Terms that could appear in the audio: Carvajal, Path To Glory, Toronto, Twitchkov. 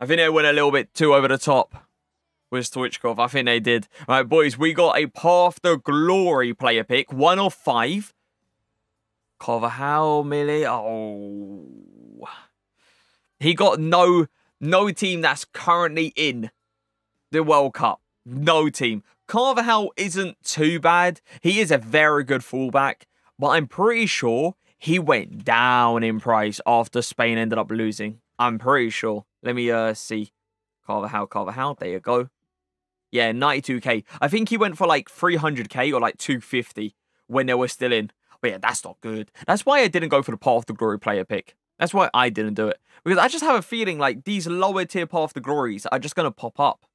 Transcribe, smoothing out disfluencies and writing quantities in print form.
I think they went a little bit too over the top with Twitchkov. I think they did. All right, boys, we got a Path to Glory player pick. 1 of 5. Carvajal, Millie. Oh. He got no team that's currently in the World Cup. No team. Carvajal isn't too bad. He is a very good fullback. But I'm pretty sure he went down in price after Spain ended up losing. I'm pretty sure. Let me see. Carvajal. There you go. Yeah, 92k. I think he went for like 300k or like 250 when they were still in. But yeah, that's not good. That's why I didn't go for the Path to Glory player pick. That's why I didn't do it. Because I just have a feeling like these lower tier Path to Glories are just going to pop up.